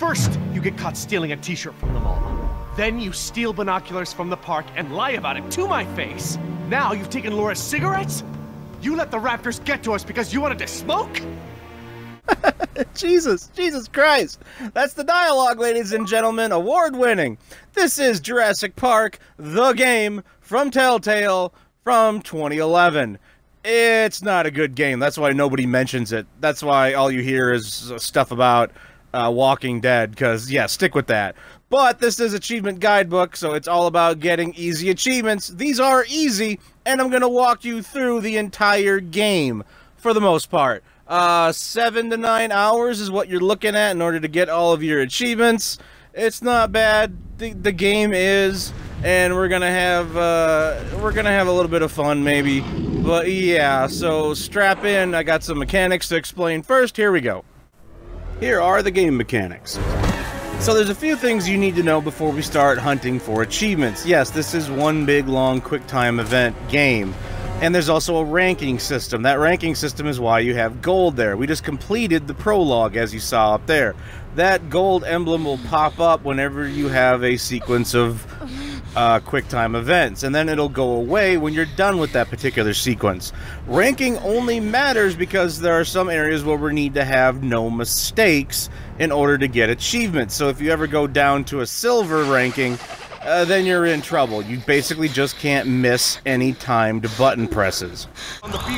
First, you get caught stealing a t-shirt from the mall. Then you steal binoculars from the park and lie about it to my face. Now you've taken Laura's cigarettes? You let the raptors get to us because you wanted to smoke? Jesus Christ. That's the dialogue, ladies and gentlemen, award-winning. This is Jurassic Park, the game, from Telltale, from 2011. It's not a good game. That's why nobody mentions it. That's why all you hear is stuff about Walking Dead, because, yeah, stick with that. But this is Achievement Guidebook, so it's all about getting easy achievements. These are easy, and I'm going to walk you through the entire game, for the most part. 7 to 9 hours is what you're looking at in order to get all of your achievements. It's not bad. The game is, and we're gonna have a little bit of fun maybe. But yeah, so strap in. I got some mechanics to explain first. Here we go. Here are the game mechanics. So there's a few things you need to know before we start hunting for achievements. Yes, this is one big long quick time event game. And there's also a ranking system. That ranking system is why you have gold there. We just completed the prologue, as you saw up there. That gold emblem will pop up whenever you have a sequence of QuickTime events, and then it'll go away when you're done with that particular sequence. Ranking only matters because there are some areas where we need to have no mistakes in order to get achievements. So if you ever go down to a silver ranking, then you're in trouble. You basically just can't miss any timed button presses.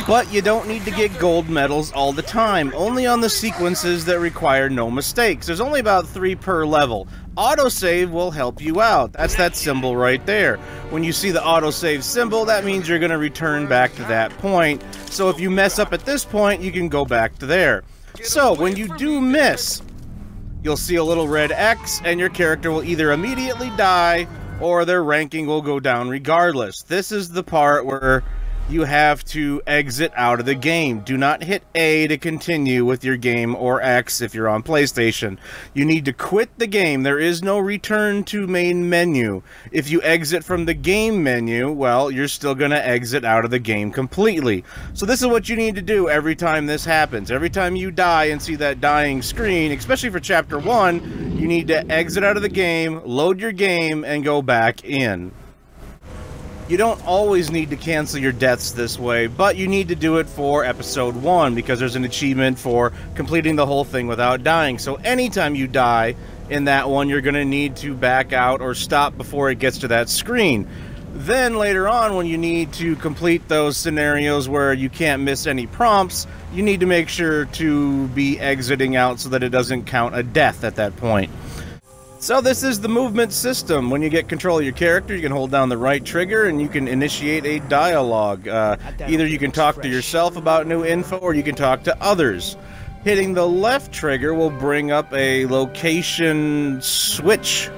But you don't need to get gold medals all the time, only on the sequences that require no mistakes. There's only about 3 per level. Autosave will help you out. That's that symbol right there. When you see the autosave symbol, that means you're going to return back to that point. So if you mess up at this point, you can go back to there. So when you do miss, you'll see a little red X, and your character will either immediately die or their ranking will go down regardless. This is the part where you have to exit out of the game. Do not hit A to continue with your game, or X if you're on PlayStation. You need to quit the game. There is no return to main menu. If you exit from the game menu, well, you're still going to exit out of the game completely. So this is what you need to do every time this happens. Every time you die and see that dying screen, especially for Chapter 1, you need to exit out of the game, load your game, and go back in. You don't always need to cancel your deaths this way, but you need to do it for Episode 1 because there's an achievement for completing the whole thing without dying. So anytime you die in that one, you're going to need to back out or stop before it gets to that screen. Then later on, when you need to complete those scenarios where you can't miss any prompts, you need to make sure to be exiting out so that it doesn't count a death at that point. So this is the movement system. When you get control of your character, you can hold down the right trigger and you can initiate a dialogue. Either you can talk to yourself about new info or you can talk to others. Hitting the left trigger will bring up a location switch,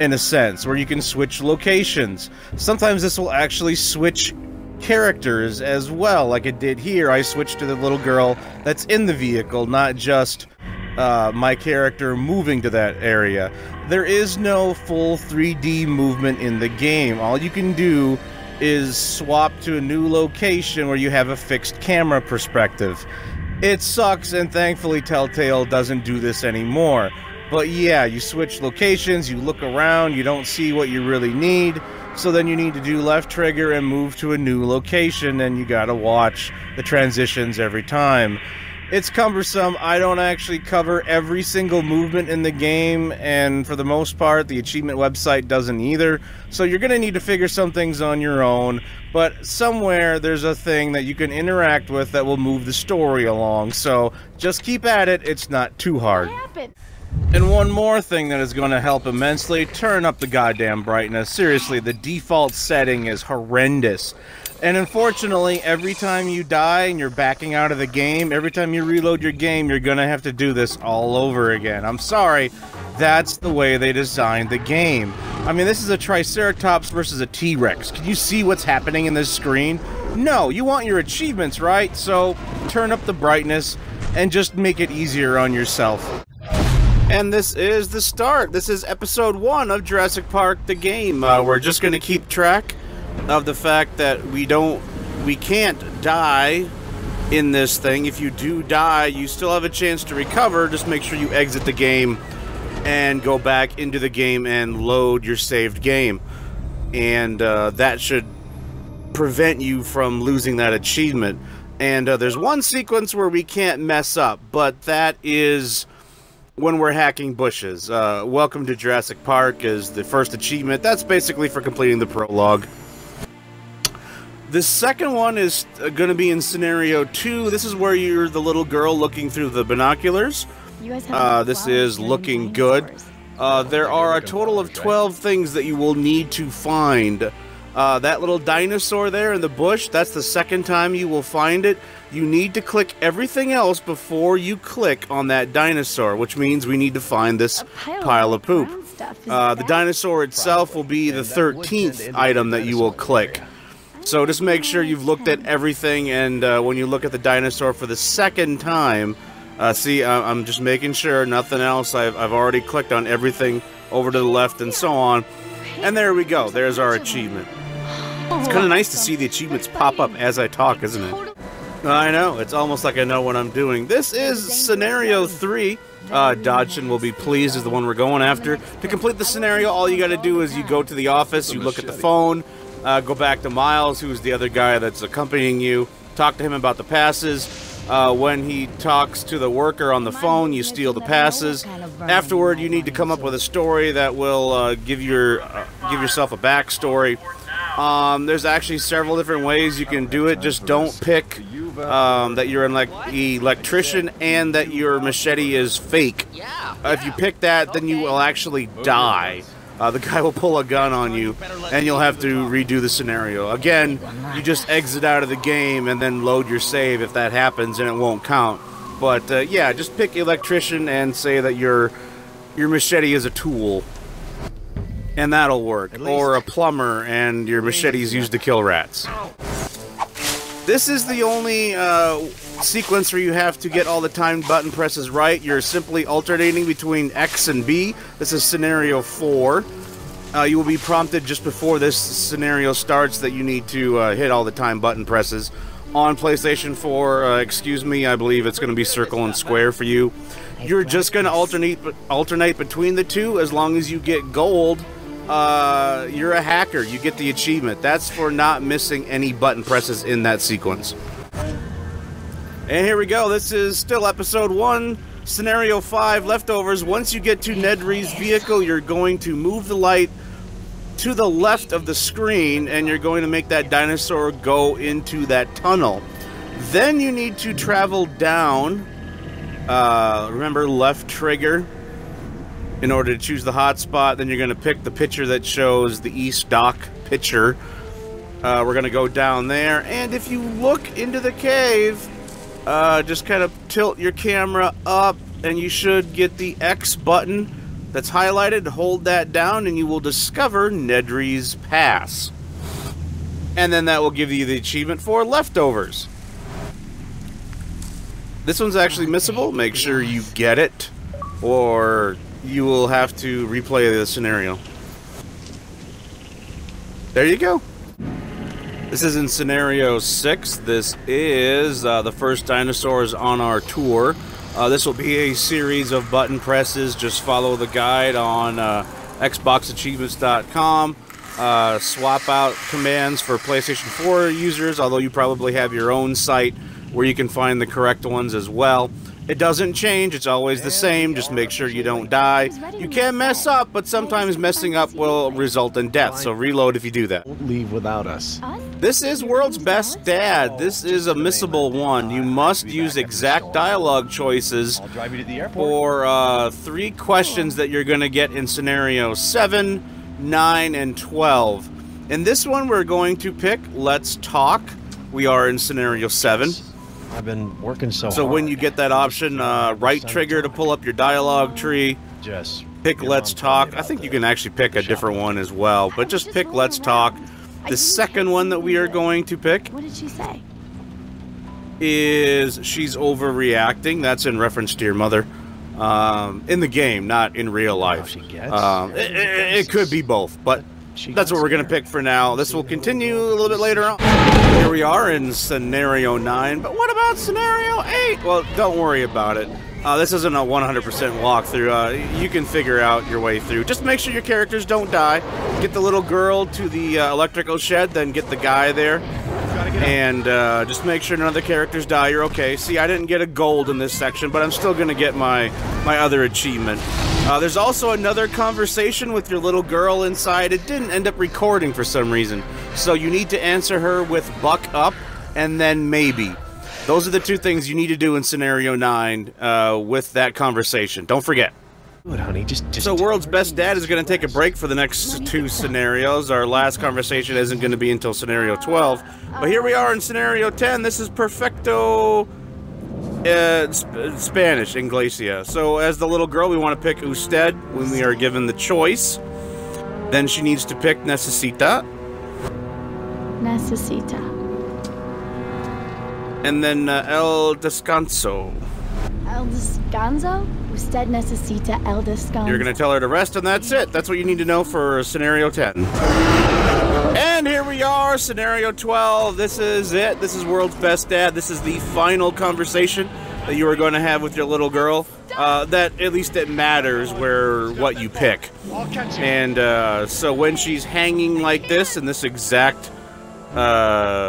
in a sense, where you can switch locations. Sometimes this will actually switch characters as well, like it did here. I switched to the little girl that's in the vehicle, not just my character moving to that area. There is no full 3D movement in the game. All you can do is swap to a new location where you have a fixed camera perspective. It sucks, and thankfully Telltale doesn't do this anymore. But yeah, you switch locations, you look around, you don't see what you really need, so then you need to do left trigger and move to a new location, and you gotta watch the transitions every time. It's cumbersome. I don't actually cover every single movement in the game, and for the most part, the achievement website doesn't either. So you're going to need to figure some things on your own, but somewhere there's a thing that you can interact with that will move the story along. So just keep at it. It's not too hard. What happened? And one more thing that is going to help immensely, turn up the goddamn brightness. Seriously, the default setting is horrendous. And unfortunately, every time you die and you're backing out of the game, every time you reload your game, you're going to have to do this all over again. I'm sorry, that's the way they designed the game. I mean, this is a Triceratops versus a T-Rex. Can you see what's happening in this screen? No, you want your achievements, right? So turn up the brightness and just make it easier on yourself. And this is the start. This is Episode 1 of Jurassic Park the game. We're just going to keep track of the fact that we can't die in this thing. If you do die, you still have a chance to recover. Just make sure you exit the game and go back into the game and load your saved game. And that should prevent you from losing that achievement. And there's one sequence where we can't mess up, but that is when we're hacking bushes. Welcome to Jurassic Park is the first achievement. That's basically for completing the prologue. The second one is going to be in scenario 2. This is where you're the little girl looking through the binoculars. This is looking good. There are a total of 12 things that you will need to find. That little dinosaur there in the bush, that's the second time you will find it. You need to click everything else before you click on that dinosaur, which means we need to find this pile of poop. The dinosaur itself will be the 13th item that you will click. So just make sure you've looked at everything, and when you look at the dinosaur for the second time, see, I'm just making sure, nothing else. I've already clicked on everything over to the left and so on. And there we go. There's our achievement. It's kind of nice to see the achievements pop up as I talk, isn't it? I know. It's almost like I know what I'm doing. This is scenario 3. Dodson will be pleased is the one we're going after. To complete the scenario, all you got to do is you go to the office, you look at the phone, go back to Miles, who's the other guy that's accompanying you, talk to him about the passes. When he talks to the worker on the phone, you steal the passes. Afterward, you need to come up with a story that will give yourself a backstory. There's actually several different ways you can do it. Just don't pick that you're an electrician and that your machete is fake. If you pick that, then you will actually die. The guy will pull a gun on you, and you'll have to redo the scenario. Again, you just exit out of the game and then load your save if that happens, and it won't count. But, yeah, just pick electrician and say that your machete is a tool, and that'll work. Or a plumber, and your machete is used to kill rats. This is the only sequence where you have to get all the timed button presses right. You're simply alternating between X and B. This is scenario 4. You will be prompted just before this scenario starts that you need to hit all the time button presses. On PlayStation 4, I believe it's going to be circle and square for you. You're just going to alternate between the two as long as you get gold. You're a hacker. You get the achievement. That's for not missing any button presses in that sequence. And here we go. This is still episode 1, scenario 5, leftovers. Once you get to Ned Reed's vehicle, you're going to move the light to the left of the screen, and you're going to make that dinosaur go into that tunnel. Then you need to travel down. Remember, left trigger in order to choose the hotspot. Then you're going to pick the picture that shows the East Dock picture. We're going to go down there, and if you look into the cave, just kind of tilt your camera up, and you should get the X button that's highlighted. Hold that down, and you will discover Ned Reed's Pass. And then that will give you the achievement for leftovers. This one's actually missable. Make sure you get it, or you will have to replay the scenario. There you go. This is in scenario 6. This is the first dinosaurs on our tour. This will be a series of button presses. Just follow the guide on XboxAchievements.com. Swap out commands for PlayStation 4 users, although you probably have your own site where you can find the correct ones as well. It doesn't change, it's always the same. Just make sure you don't die. You can mess up, but sometimes messing up will result in death, so reload if you do that. Leave without us. This is World's Best Dad. This is a missable one. You must use exact dialogue choices for 3 questions that you're going to get in scenario 7, 9, and 12. In this one, we're going to pick Let's Talk. We are in scenario 7. I've been working so hard. So when you get that option, right trigger to pull up your dialogue tree. Just pick Let's Talk. I think you can actually pick a different one as well, but just pick Let's Talk. The second one that we are going to pick is She's Overreacting. That's in reference to your mother. In the game, not in real life. It could be both, but that's what we're going to pick for now. This will continue a little bit later on. Here we are in scenario 9, but what about scenario 8? Well, don't worry about it. This isn't a 100% walkthrough. You can figure out your way through. Just make sure your characters don't die. Get the little girl to the electrical shed, then get the guy there. And just make sure none of the characters die. You're okay. See, I didn't get a gold in this section, but I'm still going to get my other achievement. There's also another conversation with your little girl inside. It didn't end up recording for some reason. So you need to answer her with buck up and then maybe. Those are the two things you need to do in Scenario 9 with that conversation. Don't forget. Good, honey. So World's Best Dad is going to take a break for the next two scenarios. Our last conversation isn't going to be until Scenario 12. But here we are in Scenario 10. This is Perfecto... Spanish, Inglesia. So as the little girl, we want to pick Usted when we are given the choice. Then she needs to pick Necesita. Necesita. And then El Descanso. El Descanso? Usted necesita El Descanso. You're going to tell her to rest, and that's it. That's what you need to know for Scenario 10. And here we are, Scenario 12. This is it. This is World's Best Dad. This is the final conversation that you are going to have with your little girl. That, at least it matters where, what you pick. And so when she's hanging like this, in this exact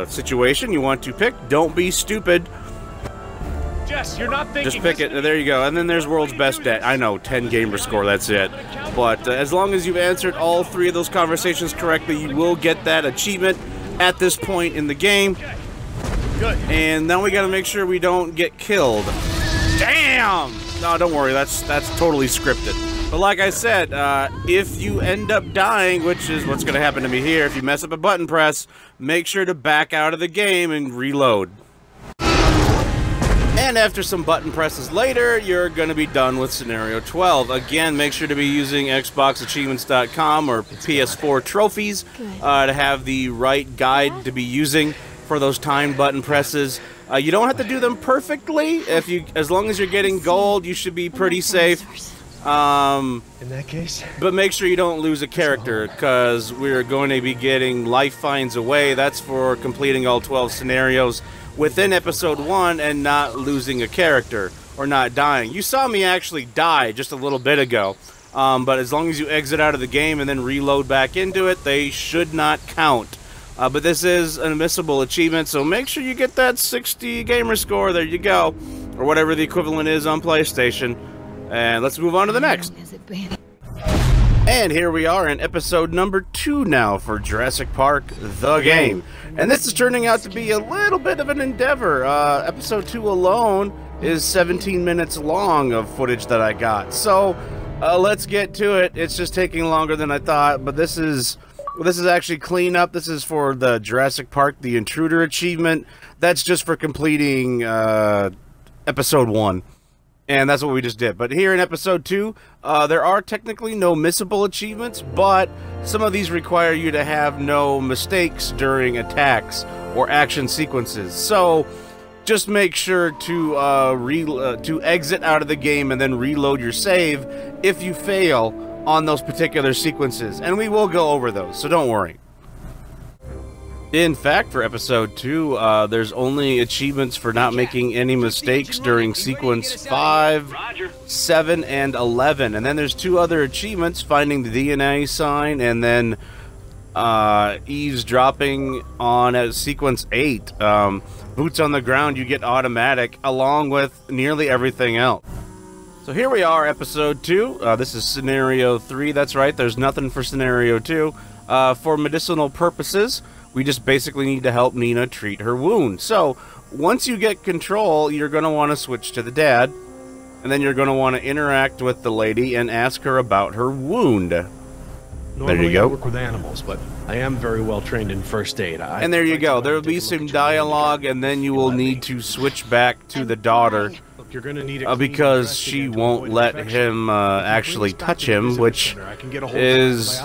situation, you want to pick. Don't be stupid. Jess, you're not thinking. Just pick it. There you go. And then there's World's Best Dad. I know, 10 gamer score, that's it. But as long as you've answered all three of those conversations correctly, you will get that achievement at this point in the game. Good. And now we gotta make sure we don't get killed. Damn! No, don't worry, that's totally scripted. But like I said, if you end up dying, which is what's going to happen to me here, if you mess up a button press, make sure to back out of the game and reload. And after some button presses later, you're going to be done with Scenario 12. Again, make sure to be using XboxAchievements.com or PS4 trophies to have the right guide to be using for those time button presses. You don't have to do them perfectly. If you, as long as you're getting gold, you should be pretty safe. In that case, but make sure you don't lose a character, because we're going to be getting Life Finds a Way. That's for completing all 12 scenarios within episode 1 and not losing a character or not dying. You saw me actually die just a little bit ago, but as long as you exit out of the game and then reload back into it, they should not count. But this is an admissible achievement, so make sure you get that 60 gamer score. There you go, or whatever the equivalent is on PlayStation. And let's move on to the next. And here we are in episode number 2 now for Jurassic Park, the game. And this is turning out to be a little bit of an endeavor. Episode 2 alone is 17 minutes long of footage that I got. So let's get to it. It's just taking longer than I thought, but this is actually cleanup. This is for the Jurassic Park, the Intruder achievement. That's just for completing episode 1. And that's what we just did. But here in episode 2, there are technically no missable achievements, but some of these require you to have no mistakes during attacks or action sequences. So just make sure to exit out of the game and then reload your save if you fail on those particular sequences. And we will go over those, so don't worry. In fact, for episode 2, there's only achievements for not making any mistakes during sequence 5, 7, and 11. And then there's 2 other achievements, finding the DNA sign, and then eavesdropping on sequence 8. Boots on the ground, you get automatic, along with nearly everything else. So here we are, episode 2. This is scenario 3, that's right, there's nothing for scenario 2. For medicinal purposes, we just basically need to help Nina treat her wound. So, once you get control, you're going to want to switch to the dad. And then you're going to want to interact with the lady and ask her about her wound. Normally there you go. I work with animals, but I am very well trained in first aid. And there you go. There will be some dialogue, and then you will need to switch back to the daughter. Look, you're gonna need because she won't let him actually touch him, which is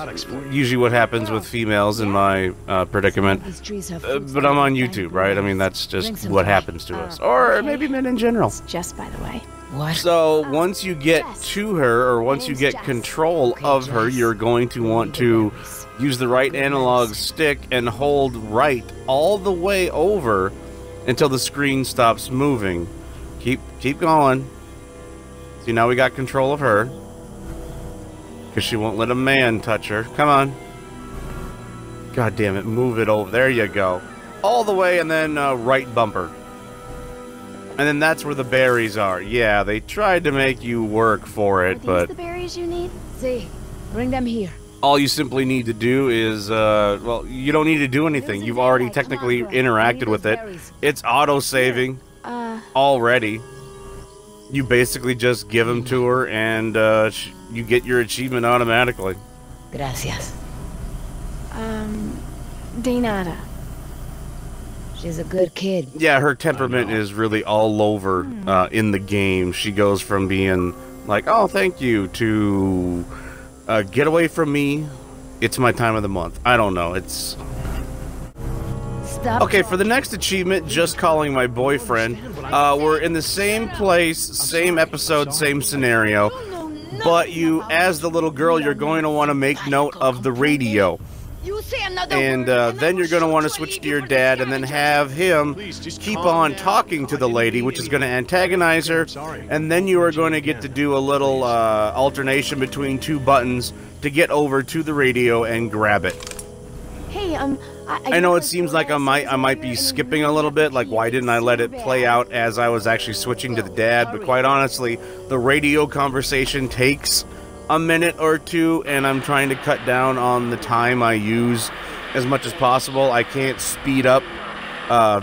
usually what happens with females in my predicament. But I'm on YouTube, right? I mean, that's just what happens to us. Or maybe men in general. It's just by the way. What? So once you get to her, or once you get control of her, you're going to want to use the right analog stick and hold right all the way over until the screen stops moving. Keep going. See, now we got control of her. Because she won't let a man touch her. Come on. God damn it. Move it over. There you go. All the way and then right bumper. And then that's where the berries are. Yeah, they tried to make you work for it, but... the berries you need? See, bring them here. All you simply need to do is, well, you don't need to do anything. You've already technically interacted with it. It's auto-saving already. You basically just give them to her, and you get your achievement automatically. Gracias. De nada. She's a good kid. Yeah, her temperament is really all over in the game. She goes from being like, oh, thank you, to... get away from me. It's my time of the month. I don't know. It's... Stop. Okay, for the next achievement, just calling my boyfriend, we're in the same place, same episode, same scenario, but you, as the little girl, you're going to want to make note of the radio. And then you're going to want to switch to your dad and then have him keep on talking to the lady, which is going to antagonize her. And then you are going to get to do a little alternation between two buttons to get over to the radio and grab it. Hey, I know it seems like I might be skipping a little bit, like why didn't I let it play out as I was actually switching to the dad, but quite honestly, the radio conversation takes a minute or two, and I'm trying to cut down on the time I use as much as possible. I can't speed up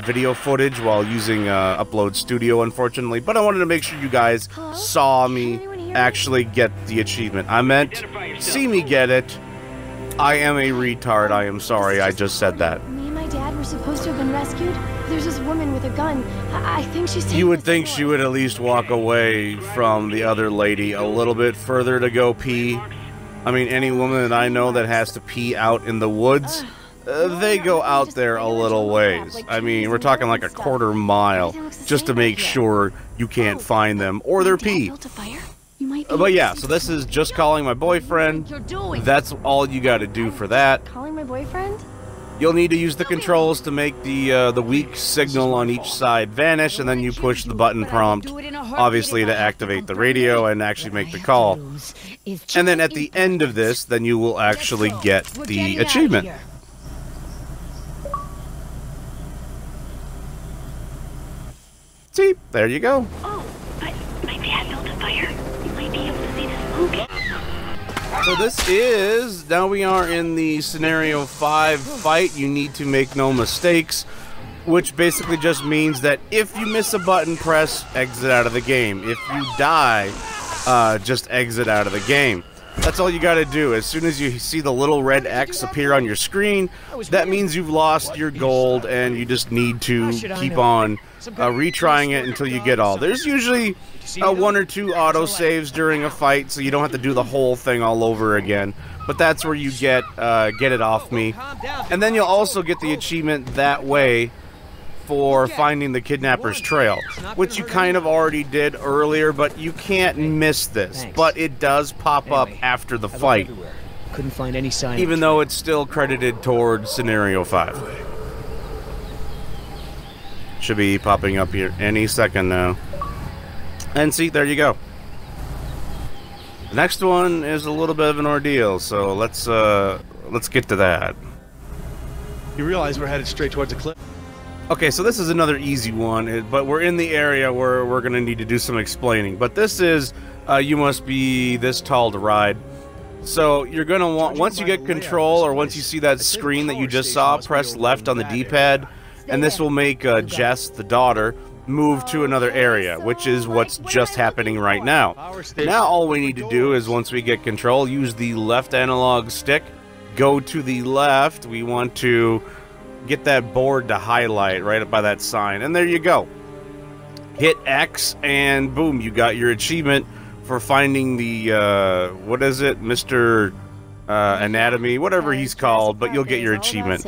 video footage while using Upload Studio, unfortunately, but I wanted to make sure you guys saw me actually get the achievement. I meant see me get it. I am a retard. I am sorry. I just said that. Me and my dad were supposed to have been rescued. There's this woman with a gun. I think she's... You would think she would at least walk away from the other lady a little bit further to go pee. I mean, any woman that I know that has to pee out in the woods, they go out there a little ways. I mean, we're talking like a quarter mile just to make sure you can't find them or their pee. But yeah, so this is just calling my boyfriend. That's all you got to do for that. Calling my boyfriend? You'll need to use the controls to make the weak signal on each side vanish, and then you push the button prompt, obviously, to activate the radio and actually make the call. And then at the end of this, then you will actually get the achievement. See? There you go. Oh, my dad built a fire. You might be able to see the smoke. So this is, now we are in the scenario 5 fight, you need to make no mistakes, which basically just means that if you miss a button, press exit out of the game. If you die, just exit out of the game. That's all you gotta do. As soon as you see the little red X appear on your screen, that means you've lost your gold and you just need to keep on retrying it until you get all. There's usually one or two auto saves during a fight, so you don't have to do the whole thing all over again. But that's where you get it off me. And then you'll also get the achievement that way for finding the kidnapper's trail, which you kind of already did earlier, but you can't miss this. But it does pop up after the fight. Couldn't find any sign. Even though it's still credited towards scenario 5. Should be popping up here any second now. And see, there you go. The next one is a little bit of an ordeal, so let's get to that. You realize we're headed straight towards a cliff. Okay, so this is another easy one, but we're in the area where we're going to need to do some explaining. But this is, you must be this tall to ride. So you're going to want, once you get control or once you see that screen that you just saw, press left on the D-pad, and this will make Jess, the daughter, move to another area, which is what's just happening right now. Now all we need to do is, once we get control, use the left analog stick, go to the left. We want to... get that board to highlight right up by that sign, and there you go. Hit X and boom, you got your achievement for finding the what is it, Mr. Anatomy, whatever he's called, but you'll get your achievement.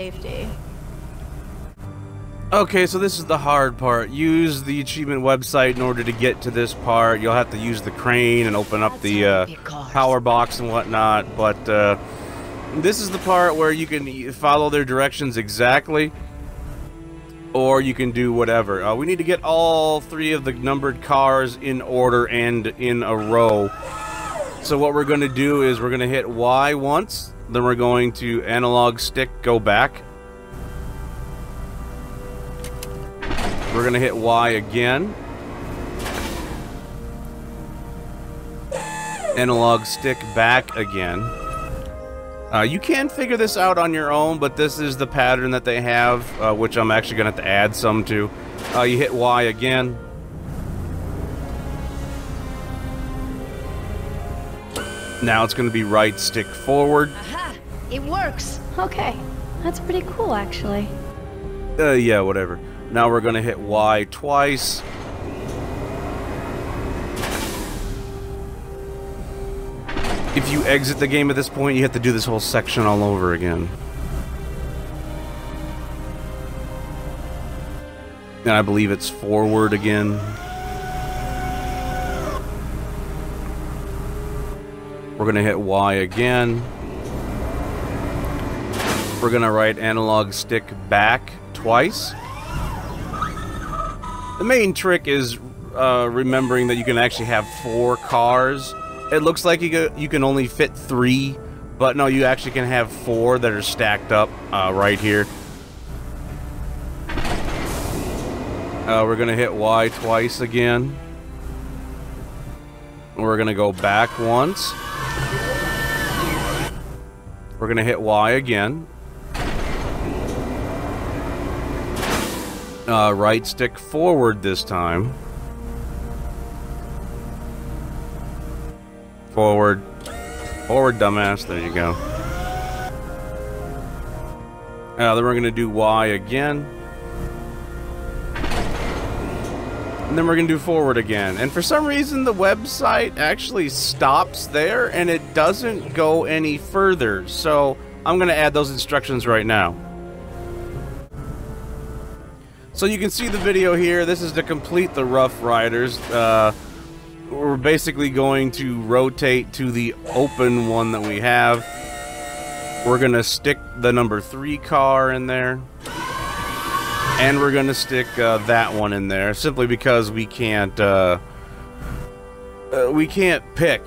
Okay, so this is the hard part. Use the achievement website in order to get to this part. You'll have to use the crane and open up the power box and whatnot, but this is the part where you can follow their directions exactly. or you can do whatever. We need to get all three of the numbered cars in order and in a row. So what we're going to do is we're going to hit Y once, then we're going to analog stick, go back. We're going to hit Y again. Analog stick back again. You can figure this out on your own, but this is the pattern that they have, which I'm actually going to have to add some to. You hit Y again. Now it's going to be right stick forward. Aha! It works! Okay. That's pretty cool, actually. Yeah, whatever. Now we're going to hit Y twice. If you exit the game at this point, you have to do this whole section all over again. And I believe it's forward again. We're going to hit Y again. We're going to write analog stick back twice. The main trick is remembering that you can actually have 4 cars. It looks like you can only fit 3, but no, you actually can have 4 that are stacked up right here. We're going to hit Y twice again. We're going to go back once. We're going to hit Y again. Right stick forward this time. Forward. Forward, dumbass. There you go. Then we're going to do Y again. And then we're going to do forward again. And for some reason, the website actually stops there, and it doesn't go any further. So I'm going to add those instructions right now. So you can see the video here. This is to complete the Rough Riders. We're basically going to rotate to the open one that we have. We're going to stick the number 3 car in there. And we're going to stick that one in there, simply because we can't pick,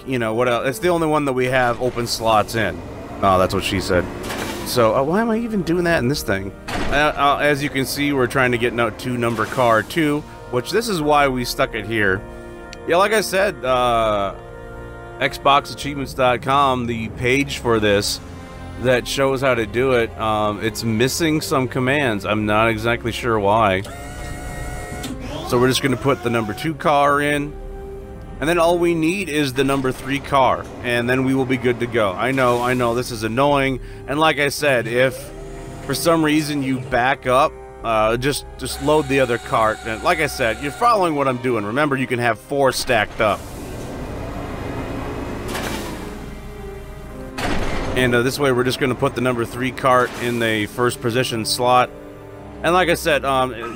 you know, what else. It's the only one that we have open slots in. Oh, that's what she said. So, why am I even doing that in this thing? As you can see, we're trying to get no 2 number car 2, which this is why we stuck it here. Yeah, like I said, XboxAchievements.com, the page for this that shows how to do it, it's missing some commands. I'm not exactly sure why. So we're just going to put the number 2 car in, and then all we need is the number 3 car, and then we will be good to go. I know, this is annoying, and like I said, if for some reason you back up, just load the other cart, and like I said, you're following what I'm doing. Remember, you can have 4 stacked up. And this way, we're just going to put the number 3 cart in the first position slot. And like I said,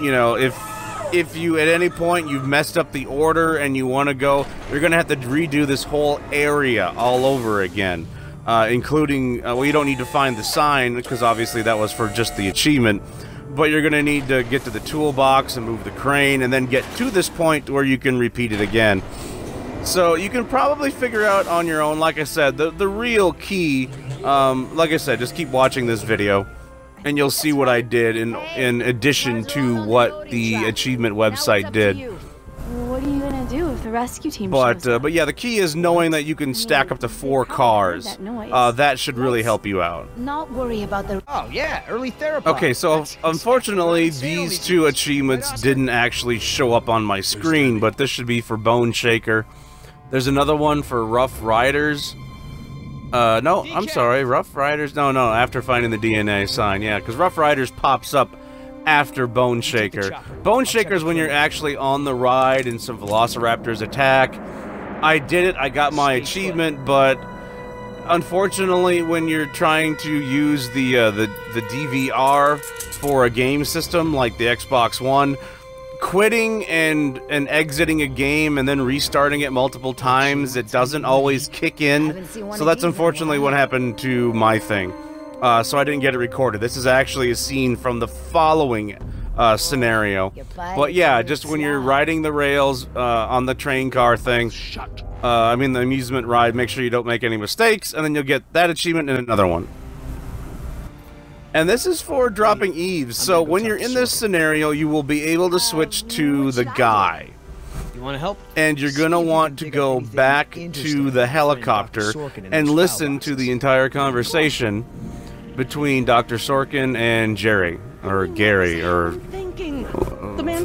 you know, if you at any point you've messed up the order and you want to go, you're going to have to redo this whole area all over again, including well, you don't need to find the sign because obviously that was for just the achievement. But you're going to need to get to the toolbox and move the crane and then get to this point where you can repeat it again. So you can probably figure out on your own. Like I said, the real key, like I said, just keep watching this video and you'll see what I did in addition to what the achievement website did. What are you going to do if the rescue team shows up? But yeah, the key is knowing that you can stack up to 4 cars. That should really help you out. Not worry about the... Oh, yeah, early therapy. Okay, so unfortunately, these 2 achievements didn't actually show up on my screen, but this should be for Bone Shaker. There's another one for Rough Riders. No, I'm sorry, Rough Riders. No, after finding the DNA sign, yeah, because Rough Riders pops up after Bone Shaker. Bone Shaker is when you're actually on the ride and some velociraptors attack. I did it, I got my achievement, but unfortunately when you're trying to use the DVR for a game system like the Xbox One, quitting and exiting a game and then restarting it multiple times, it doesn't always kick in. So that's unfortunately what happened to my thing. So I didn't get it recorded. This is actually a scene from the following scenario. But yeah, just when you're riding the rails on the train car thing, I mean the amusement ride, make sure you don't make any mistakes, and then you'll get that achievement and another one. And this is for dropping eaves, so when you're in this scenario, you will be able to switch to the guy. You want to help? And you're going to want to go back to the helicopter and listen to the entire conversation between Dr. Sorkin and Jerry, or Gary, or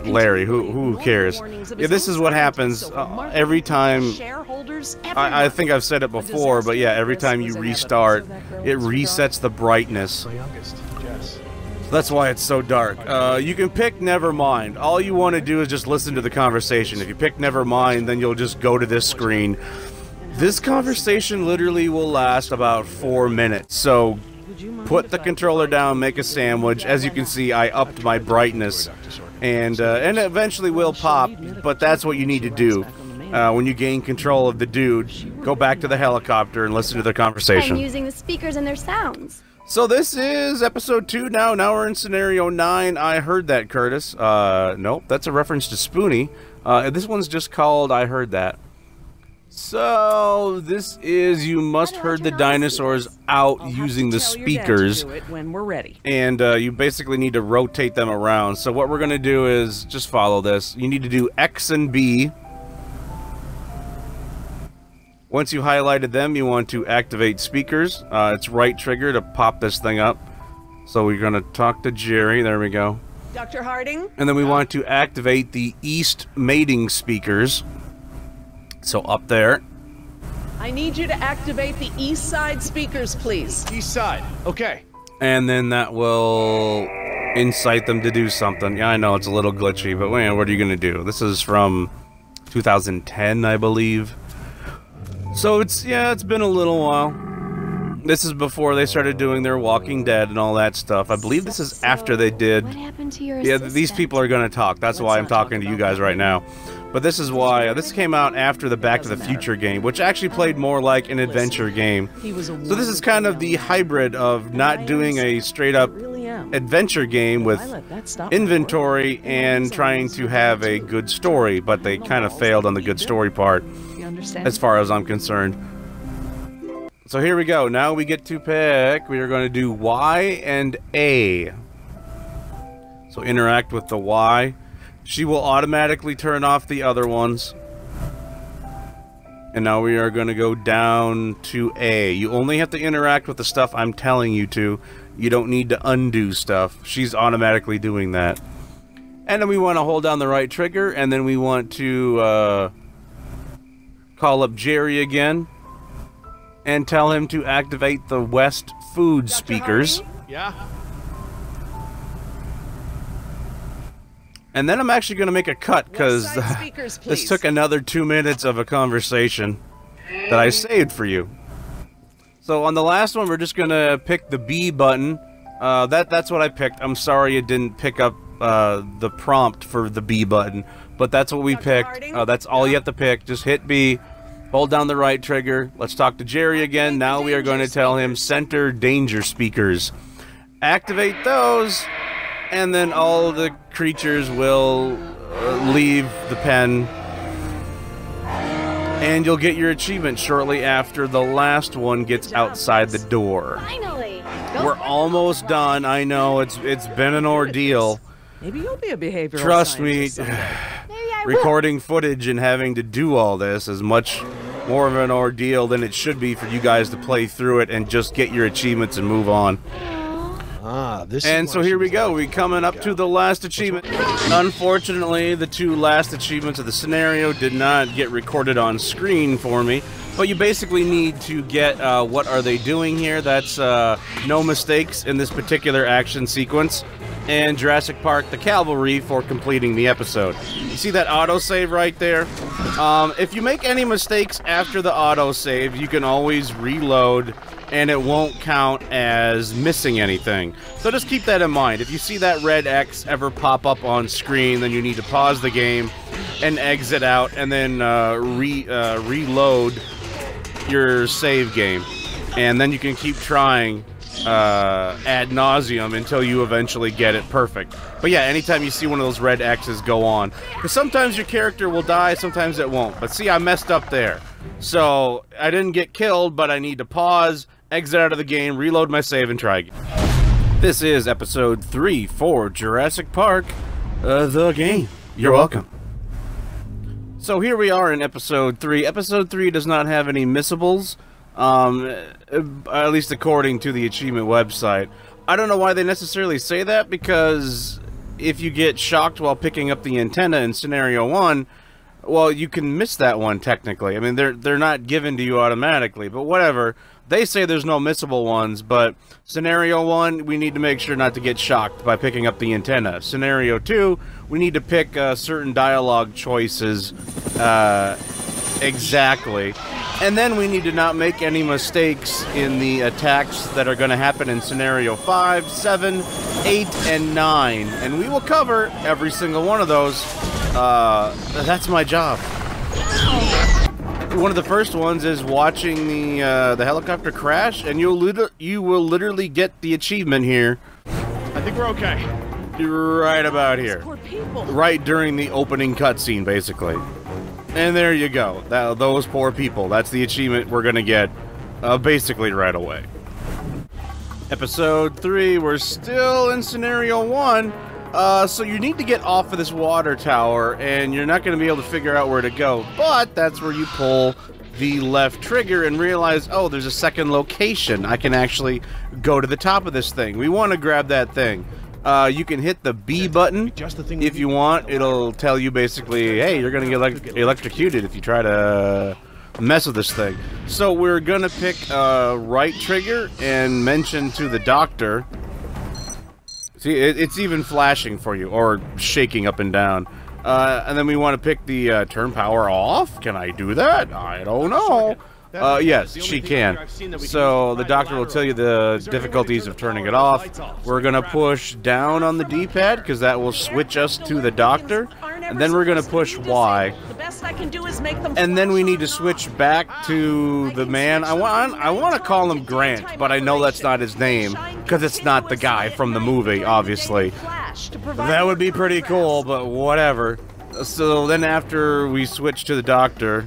Larry, who cares? Yeah, this is what happens every time. I think I've said it before, but yeah, every time you restart, it resets the brightness. That's why it's so dark. You can pick Nevermind. All you want to do is just listen to the conversation. If you pick Nevermind, then you'll just go to this screen. This conversation literally will last about 4 minutes, so put the controller down, make a sandwich. As you can see, I upped my brightness, and it eventually will pop, but that's what you need to do. When you gain control of the dude, go back to the helicopter and listen to their conversation. I'm using the speakers and their sounds. So this is episode 2 now. Now we're in scenario 9. I heard that, Curtis. Nope, that's a reference to Spoonie. This one's just called I Heard That. So this is you must herd the dinosaurs out using the speakers when we're ready, and you basically need to rotate them around. So what we're gonna do is just follow this. You need to do X and B. Once you highlighted them, you want to activate speakers. It's right trigger to pop this thing up. So we're gonna talk to Jerry. There we go, Dr. Harding. And then we want to activate the East mating speakers. So up there. I need you to activate the east side speakers, please. East side, okay. And then that will incite them to do something. Yeah, I know it's a little glitchy, but man, what are you gonna do? This is from 2010, I believe. So it's, yeah, it's been a little while. This is before they started doing their Walking Dead and all that stuff. I believe this is after they did. What happened to your assistant? Yeah, these people are gonna talk. That's why I'm talking to you guys right now. But this is why this came out after the Back to the Future game, which actually played more like an adventure game. So this is kind of the hybrid of not doing a straight-up adventure game with inventory and trying to have a good story, but they kind of failed on the good story part, as far as I'm concerned. So here we go. Now we get to pick. We are going to do Y and A. So interact with the Y. She will automatically turn off the other ones. And now we are going to go down to A. You only have to interact with the stuff I'm telling you to. You don't need to undo stuff. She's automatically doing that. And then we want to hold down the right trigger, and then we want to call up Jerry again and tell him to activate the West food speakers. Yeah. And then I'm actually going to make a cut, because this took another 2 minutes of a conversation that I saved for you. So on the last one, we're just going to pick the B button. That's what I picked. I'm sorry it didn't pick up the prompt for the B button, but that's what we picked. That's all you have to pick. Just hit B, hold down the right trigger. Let's talk to Jerry again. Now we are going to tell him center danger speakers. Activate those. And then all the creatures will leave the pen. And you'll get your achievement shortly after the last one gets outside the door. Finally. We're almost done. I know it's been an ordeal. Maybe you'll be a behavioral scientist. Trust me. Recording footage and having to do all this is much more of an ordeal than it should be for you guys to play through it and just get your achievements and move on. And so here we go. We're coming up to the last achievement. Unfortunately, the two last achievements of the scenario did not get recorded on screen for me. But you basically need to get what are they doing here? That's no mistakes in this particular action sequence. And Jurassic Park, the Cavalry, for completing the episode. You see that autosave right there? If you make any mistakes after the autosave, you can always reload, and it won't count as missing anything. So just keep that in mind. If you see that red X ever pop up on screen, then you need to pause the game and exit out, and then reload your save game. And then you can keep trying ad nauseum until you eventually get it perfect. But yeah, anytime you see one of those red X's go on, because sometimes your character will die, sometimes it won't. But see, I messed up there. So I didn't get killed, but I need to pause, exit out of the game, reload my save, and try again. This is episode 3 for Jurassic Park, the game. You're welcome. So here we are in episode 3. Episode 3 does not have any missables, at least according to the achievement website. I don't know why they necessarily say that, because if you get shocked while picking up the antenna in scenario 1, well, you can miss that one technically. I mean, they're not given to you automatically, but whatever. They say there's no missable ones, but scenario 1, we need to make sure not to get shocked by picking up the antenna. Scenario 2, we need to pick certain dialogue choices exactly. And then we need to not make any mistakes in the attacks that are going to happen in scenario 5, 7, 8, and 9. And we will cover every single one of those. That's my job. One of the first ones is watching the helicopter crash, and you will literally get the achievement here. I think we're okay. Right about here. Right during the opening cutscene, basically. And there you go. Those poor people. That's the achievement we're gonna get, basically right away. Episode 3. We're still in scenario 1. So you need to get off of this water tower, and you're not going to be able to figure out where to go, but that's where you pull the left trigger and realize, oh, there's a second location. I can actually go to the top of this thing. We want to grab that thing. You can hit the B button if you want. It'll tell you basically, hey, you're going to get electrocuted if you try to mess with this thing. So we're going to pick right trigger and mention to the doctor. See, it's even flashing for you, or shaking up and down. And then we want to pick the turn power off. Can I do that? I don't know. Yes, she can. So the doctor will tell you the difficulties of turning it off. We're going to push down on the D-pad, because that will switch us to the doctor. And then we're going to push Y. And then we need to switch back to the man. I want to call him Grant, but I know that's not his name, because it's not the guy from the movie, obviously. That would be pretty cool, but whatever. So then after we switch to the doctor,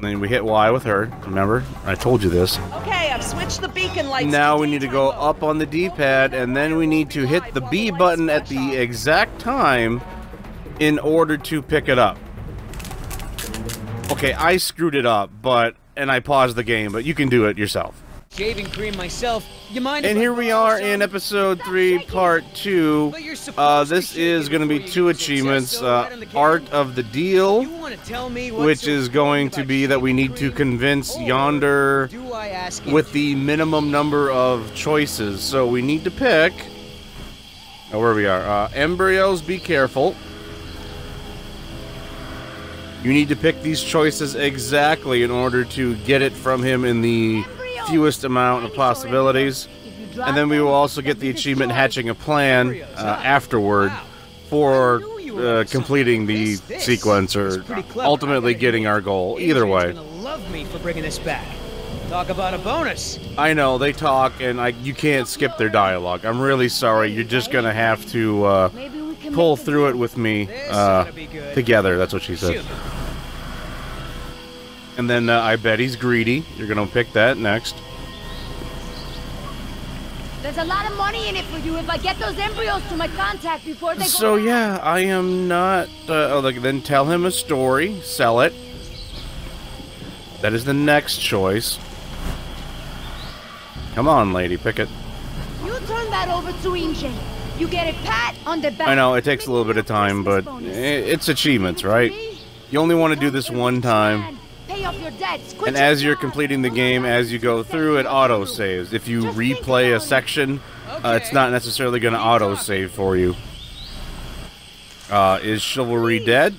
then we hit Y with her. Remember? I told you this. Okay, I've switched the beacon lights. Now we need to go up on the D-pad, and then we need to hit the B button at the exact time in order to pick it up. Okay, I screwed it up, and I paused the game, but you can do it yourself. Shaving cream myself. You mind? And here we are in episode 3, part 2. This is going to be 2 achievements. Art of the Deal, which is going to be that we need to convince Yonder with the minimum number of choices. So we need to pick... Oh, where we are. Embryos, be careful. You need to pick these choices exactly in order to get it from him in the fewest amount of possibilities. And then we will also get the achievement Hatching a Plan afterward for completing the sequence or ultimately getting our goal. Either way. Talk about a bonus. I know, they talk, and you can't skip their dialogue. I'm really sorry. You're just going to have to... pull through it with me, together, that's what she said. And then, I bet he's greedy. You're gonna pick that next. There's a lot of money in it for you if I get those embryos to my contact before they go. So yeah, I am not, then tell him a story, sell it. That is the next choice. Come on, lady, pick it. You turn that over to Inge. You get a pat on the back. I know, it takes a little bit of time, but it's achievements, right? You only want to do this one time. And as you're completing the game, as you go through, it auto-saves. If you replay a section, it's not necessarily going to auto-save for you. Is Chivalry dead?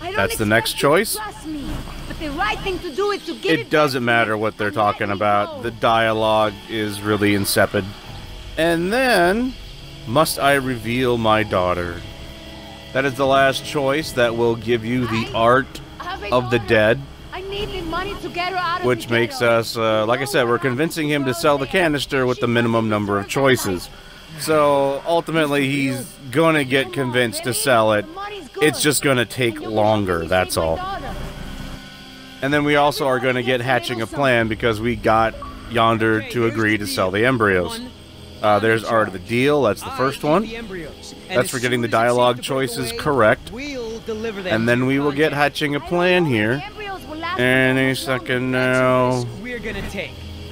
That's the next choice. It doesn't matter what they're talking about. The dialogue is really insipid. And then... Must I reveal my daughter? That is the last choice that will give you the Art of the Dead. I need the money to get her out of the ghetto. Makes us, like I said, we're convincing him to sell the canister with the minimum number of choices. So ultimately, he's gonna get convinced to sell it. It's just gonna take longer. That's all. And then we also are gonna get hatching a plan because we got Yonder to agree to sell the embryos. There's Art of the Deal. That's the first one. That's for getting the dialogue choices correct. And then we will get hatching a plan here. Any second now.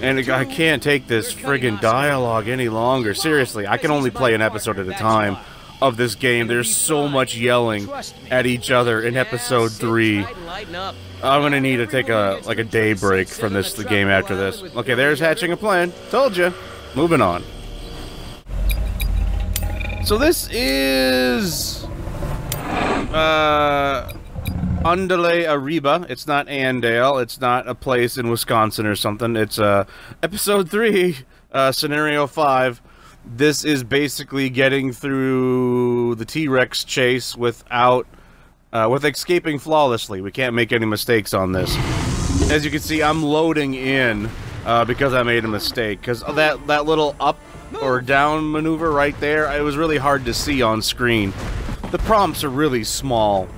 And I can't take this friggin' dialogue any longer. Seriously, I can only play an episode at a time of this game. There's so much yelling at each other in episode 3. I'm gonna need to take a day break from the game after this. Okay, there's hatching a plan. Told you. Moving on. So this is Andale Arriba. It's not Andale. It's not a place in Wisconsin or something. It's episode 3, scenario 5. This is basically getting through the T-Rex chase without, with escaping flawlessly. We can't make any mistakes on this. As you can see, I'm loading in because I made a mistake. Because that little up or down maneuver right there, it was really hard to see on screen. The prompts are really small.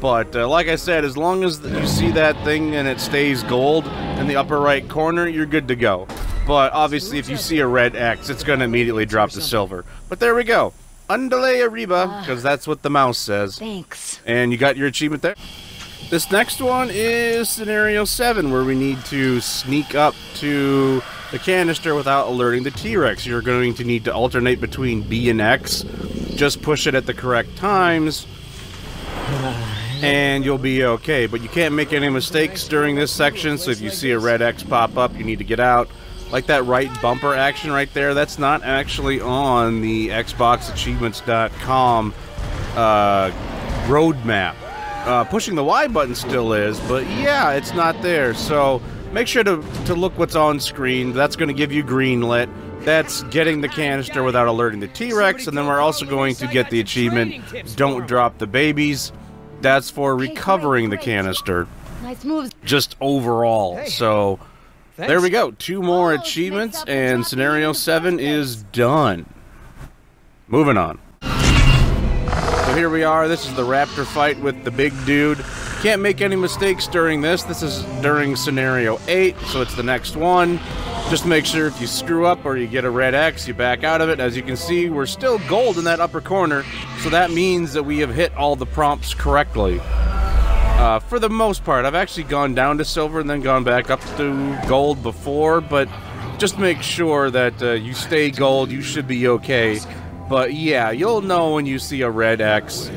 But, like I said, as long as you see that thing and it stays gold in the upper right corner, you're good to go. But, obviously, if you see a red X, it's going to immediately drop to silver. But there we go. Andale Arriba, because that's what the mouse says. Thanks. And you got your achievement there. This next one is Scenario 7, where we need to sneak up to the canister without alerting the T-Rex. You're going to need to alternate between B and X. Just push it at the correct times. And you'll be okay, but you can't make any mistakes during this section, so if you see a red X pop up, you need to get out. Like that right bumper action right there, that's not actually on the XboxAchievements.com roadmap. Pushing the Y button still is, but yeah, it's not there, so make sure to look what's on screen. That's going to give you green lit. That's getting the canister without alerting the T-Rex, and then we're also going to get the achievement, Don't Drop the Babies. That's for recovering the canister. Nice moves. Just overall. So, there we go. 2 more achievements, and Scenario 7 is done. Moving on. So here we are. This is the raptor fight with the big dude. Can't make any mistakes during this. This is during Scenario 8, so it's the next one. Just make sure if you screw up or you get a red X, you back out of it. As you can see, we're still gold in that upper corner, so that means that we have hit all the prompts correctly. For the most part, I've actually gone down to silver and then gone back up to gold before, but just make sure that you stay gold, you should be okay. But yeah, you'll know when you see a red X.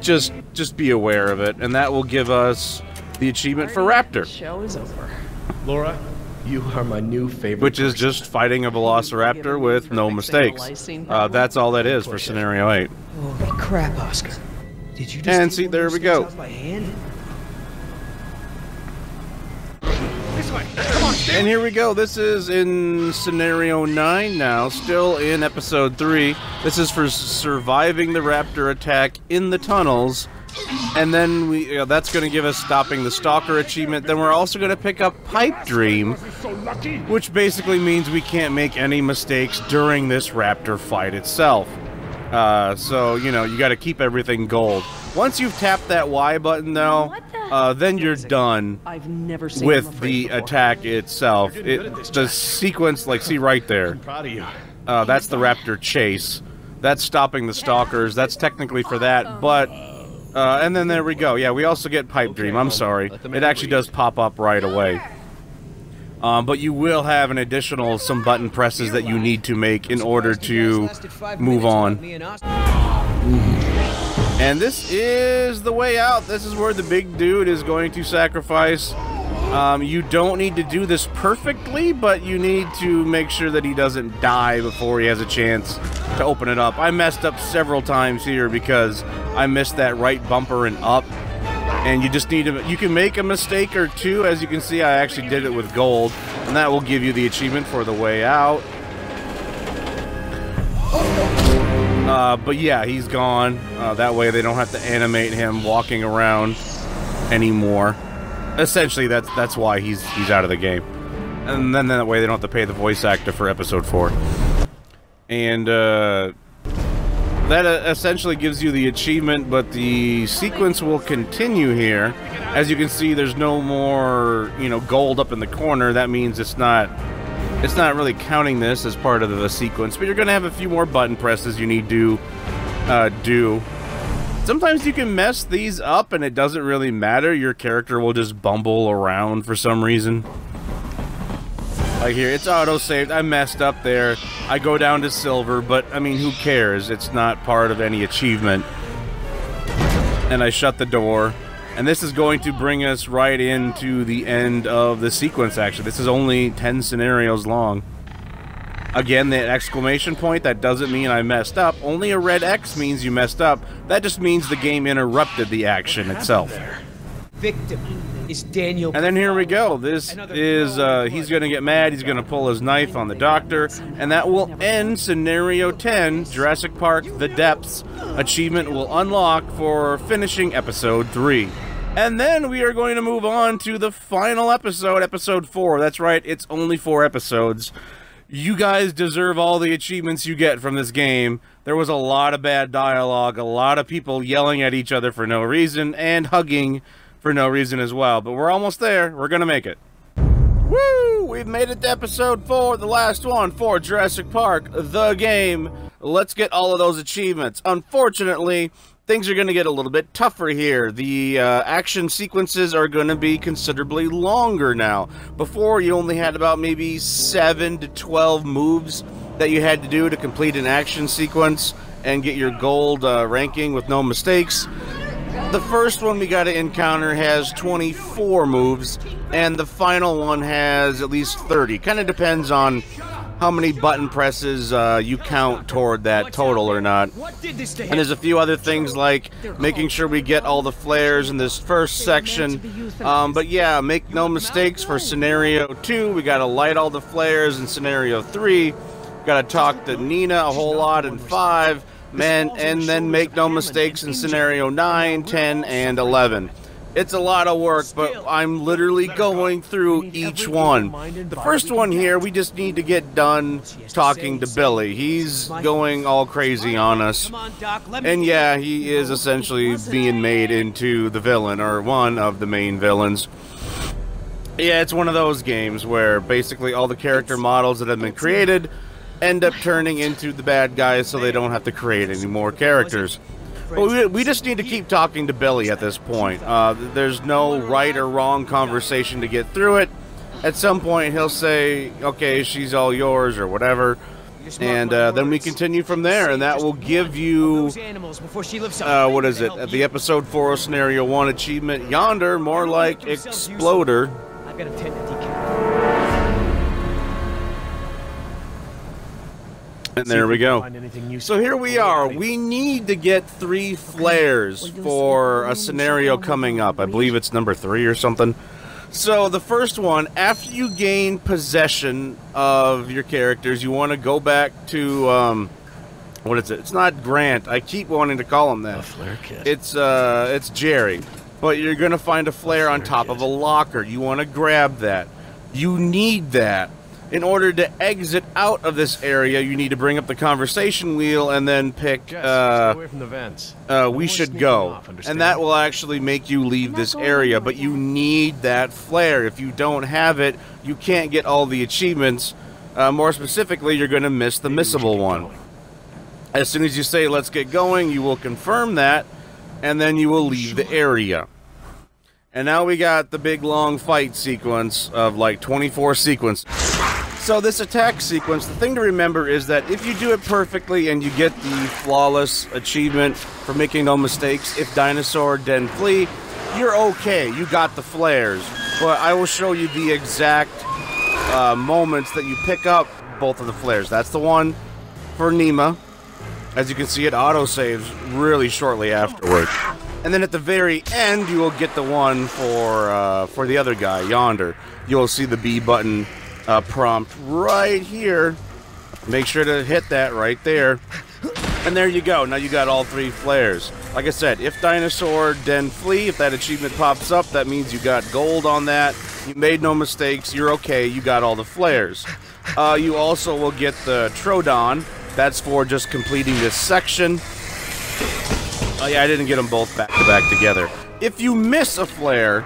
Just be aware of it, and that will give us the achievement for Raptor. The show is over. Laura? You are my new favorite. Which is just fighting a velociraptor with no mistakes. That's all that is for Scenario 8. Holy crap, Oscar. Did you just and see, there we go. And here we go. This is in Scenario 9 now, still in Episode 3. This is for surviving the raptor attack in the tunnels. And then we, that's going to give us stopping the Stalker achievement. Then we're also going to pick up Pipe Dream, which basically means we can't make any mistakes during this raptor fight itself. So, you know, you got to keep everything gold. Once you've tapped that Y button, though, then you're done with the attack itself. The sequence, like, see right there. That's the raptor chase. That's stopping the Stalkers. That's technically for that, but... and then there we go. Yeah, we also get Pipe Dream. I'm sorry. It actually does pop up right away. But you will have an additional some button presses that you need to make in order to move on. And this is the way out. This is where the big dude is going to sacrifice. You don't need to do this perfectly, but you need to make sure that he doesn't die before he has a chance to open it up. I messed up several times here because I missed that right bumper and up. And you just need to... You can make a mistake or two. As you can see, I actually did it with gold. And that will give you the achievement for the way out. But yeah, he's gone. That way they don't have to animate him walking around anymore. Essentially, that's why he's out of the game. And then that way they don't have to pay the voice actor for episode 4. And, that essentially gives you the achievement, but the sequence will continue here. As you can see, there's no more, you know, gold up in the corner. That means it's not really counting this as part of the sequence, but you're going to have a few more button presses you need to do. Sometimes you can mess these up and it doesn't really matter. Your character will just bumble around for some reason. Like here, it's auto-saved. I messed up there. I go down to silver, but, I mean, who cares? It's not part of any achievement. And I shut the door. And this is going to bring us right into the end of the sequence, actually. This is only 10 scenarios long. Again, that exclamation point, that doesn't mean I messed up. Only a red X means you messed up. That just means the game interrupted the action itself. Victim. Is Daniel. And then here we go. This is, he's gonna get mad, he's gonna pull his knife on the doctor, and that will end scenario 10, Jurassic Park, The Depths. Achievement will unlock for finishing episode 3. And then we are going to move on to the final episode, episode 4. That's right, it's only 4 episodes. You guys deserve all the achievements you get from this game. There was a lot of bad dialogue, a lot of people yelling at each other for no reason, and hugging for no reason as well, but we're almost there. We're gonna make it. Woo! We've made it to episode 4, the last one for Jurassic Park, the game. Let's get all of those achievements. Unfortunately, things are gonna get a little bit tougher here. The action sequences are gonna be considerably longer now. Before, you only had about maybe 7 to 12 moves that you had to do to complete an action sequence and get your gold ranking with no mistakes. The first one we got to encounter has 24 moves, and the final one has at least 30. Kind of depends on how many button presses you count toward that total or not. And there's a few other things like making sure we get all the flares in this first section. But yeah, make no mistakes for scenario 2. We got to light all the flares in scenario 3. Got to talk to Nina a whole lot in 5. Man, and then make no mistakes in scenario 9, 10, and 11. It's a lot of work, but I'm literally going through each one. The first one here, we just need to get done talking to Billy. He's going all crazy on us. And yeah, he is essentially being made into the villain, or one of the main villains. Yeah, it's one of those games where basically all the character models that have been created end up turning into the bad guys so they don't have to create any more characters. But we just need to keep talking to Billy at this point. There's no right or wrong conversation to get through it. At some point he'll say, okay, she's all yours or whatever. And then we continue from there, and that will give you, what is it, at the episode 4 scenario 1 achievement, Yonder, more like Exploder. I've got a and there we go. So here we are. We need to get 3 flares for a scenario coming up. I believe it's number 3 or something. So the first one, after you gain possession of your characters, you want to go back to, what is it? It's not Grant. I keep wanting to call him that. It's Jerry. But you're going to find a flare on top of a locker. You want to grab that. You need that. In order to exit out of this area, you need to bring up the conversation wheel and then pick, we should go. And that will actually make you leave this area, but you need that flare. If you don't have it, you can't get all the achievements. More specifically, you're going to miss the missable one. As soon as you say, let's get going, you will confirm that, and then you will leave the area. And now we got the big long fight sequence of like 24 sequences. So this attack sequence, the thing to remember is that if you do it perfectly and you get the flawless achievement for making no mistakes, if dinosaur den flee, you're okay, you got the flares. But I will show you the exact moments that you pick up both of the flares. That's the one for Nima. As you can see, it auto-saves really shortly afterwards. And then at the very end, you will get the one for the other guy, Yonder. You'll see the B button prompt right here. Make sure to hit that right there. And there you go. Now you got all 3 flares. Like I said, if Dinosaur Den Flea, if that achievement pops up, that means you got gold on that. You made no mistakes. You're okay. You got all the flares. You also will get the Troodon. That's for just completing this section. Oh yeah, I didn't get them both back-to-back together. If you miss a flare,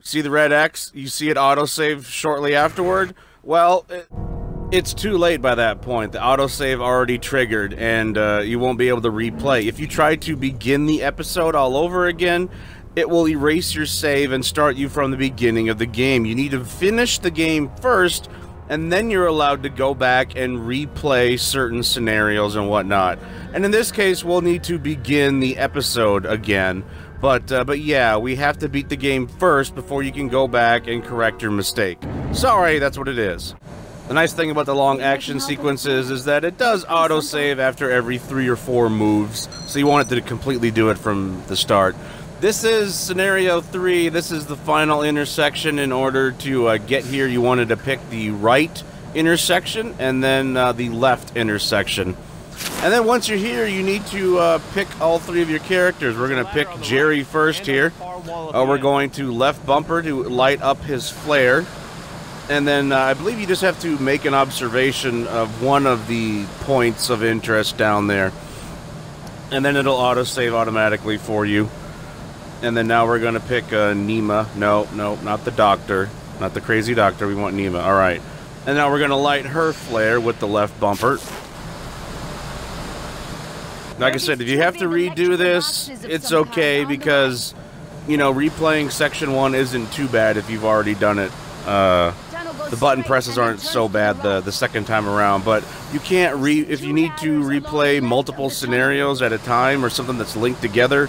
see the red X, you see it autosave shortly afterward, well, it's too late by that point. The autosave already triggered, and you won't be able to replay. If you try to begin the episode all over again, it will erase your save and start you from the beginning of the game. You need to finish the game first, and then you're allowed to go back and replay certain scenarios and whatnot. And in this case, we'll need to begin the episode again. But yeah, we have to beat the game first before you can go back and correct your mistake. Sorry, that's what it is. The nice thing about the long action sequences is that it does autosave after every 3 or 4 moves, so you want it to completely do it from the start. This is scenario 3. This is the final intersection. In order to get here, you wanted to pick the right intersection and then the left intersection. And then once you're here, you need to pick all 3 of your characters. We're going to pick Jerry first here. We're going to left bumper to light up his flare. And then I believe you just have to make an observation of one of the points of interest down there. And then it'll autosave automatically for you. And then now we're going to pick Nema. No, not the doctor. Not the crazy doctor. We want Nema. All right. And now we're going to light her flare with the left bumper. Like I said, if you have to redo this, it's okay because, you know, replaying Section 1 isn't too bad if you've already done it. The button presses aren't so bad the second time around, but you can't if you need to replay multiple scenarios at a time or something that's linked together,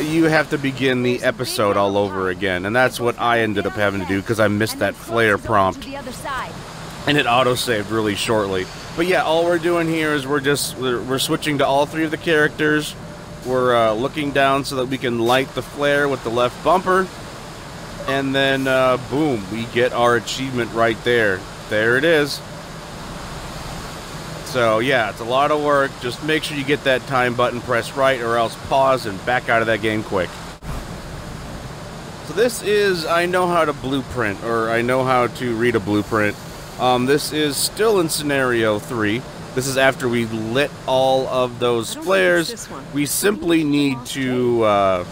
you have to begin the episode all over again, and that's what I ended up having to do because I missed that flare prompt, and it autosaved really shortly. But yeah, all we're doing here is we're switching to all 3 of the characters. We're looking down so that we can light the flare with the left bumper, and then boom, we get our achievement right there. There it is. So yeah, it's a lot of work. Just make sure you get that time button press right, or else pause and back out of that game quick. So this is I know how to read a blueprint. This is still in Scenario 3. This is after we lit all of those flares. We simply need to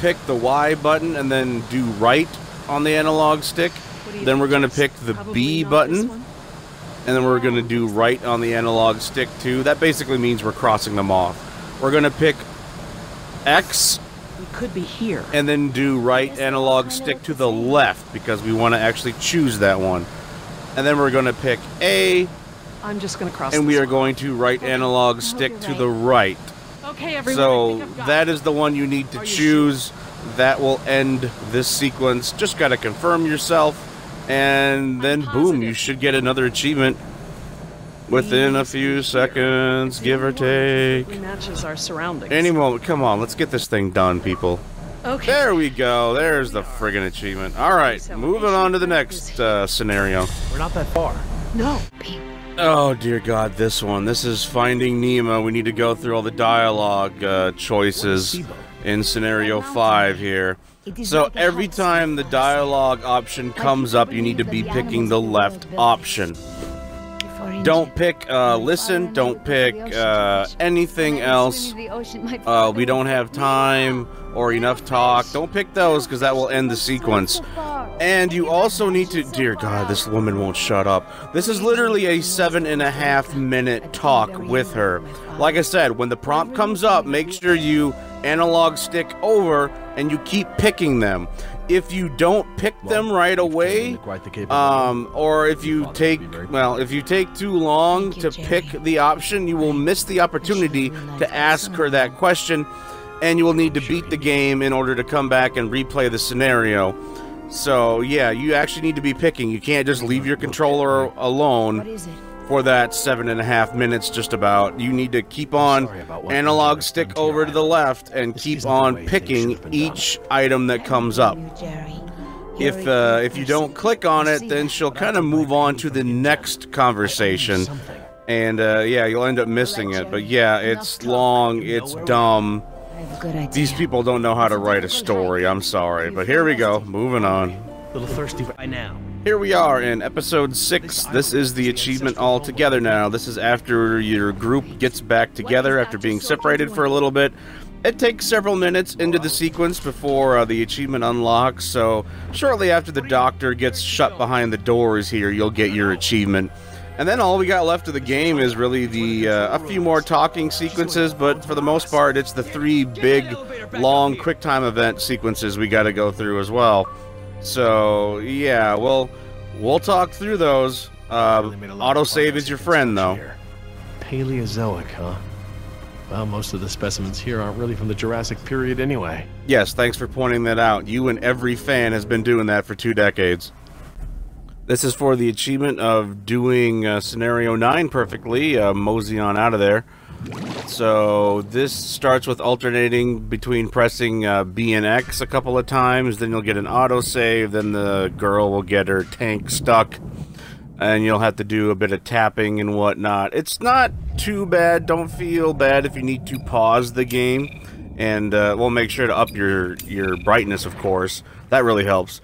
pick the Y button and then do right on the analog stick. Then we're going to pick the B button. And then we're going to do right on the analog stick too. That basically means we're crossing them off. We're going to pick X. We could be here. And then do right analog stick to the left because we want to actually choose that one. And then we're going to pick A. I'm just going to cross. And we are going to right analog stick to the right. Okay, everyone. So that is the one you need to choose. That will end this sequence. Just got to confirm yourself. And then, boom, you should get another achievement within a few seconds, give or take. Matches our surroundings. Any moment. Come on, let's get this thing done, people. Okay. There we go. There's the friggin' achievement. All right, moving on to the next scenario. We're not that far. No. Oh, dear God, this one. This is Finding Nema. We need to go through all the dialogue choices in Scenario 5 here. So every time the dialogue option comes up, you need to be picking the left option. Don't pick listen, don't pick anything else, we don't have time or enough talk. Don't pick those because that will end the sequence. And you also need to, dear God, this woman won't shut up. This is literally a 7.5-minute talk with her. Like I said, when the prompt comes up, make sure you analog stick over and you keep picking them. If you don't pick them right away, or if you take too long to pick the option, you will miss the opportunity to ask her that question, and you will need to beat the game in order to come back and replay the scenario. So yeah, you actually need to be picking. You can't just leave your controller alone for that 7.5 minutes, just about. You need to keep on analog stick over to the left and keep on picking each item that comes up. If you don't click on it, then she'll kind of move on to the next conversation. And yeah, you'll end up missing it. But yeah, it's long, it's dumb. These people don't know how to write a story, I'm sorry. But here we go, moving on. Little thirsty by now. Here we are in episode 6. This is the achievement all together now. This is after your group gets back together after being separated for a little bit. It takes several minutes into the sequence before the achievement unlocks, so shortly after the doctor gets shut behind the doors here, you'll get your achievement. And then all we got left of the game is really the a few more talking sequences, but for the most part, it's the 3 big, long, quick-time event sequences we got to go through as well. So, yeah, we'll talk through those. Autosave is your friend, though. Paleozoic, huh? Well, most of the specimens here aren't really from the Jurassic period anyway. Yes, thanks for pointing that out. You and every fan has been doing that for 2 decades. This is for the achievement of doing Scenario 9 perfectly. Mosey on out of there. So this starts with alternating between pressing B and X a couple of times. Then you'll get an autosave. Then the girl will get her tank stuck. And you'll have to do a bit of tapping and whatnot. It's not too bad. Don't feel bad if you need to pause the game. And we'll make sure to up your brightness, of course. That really helps.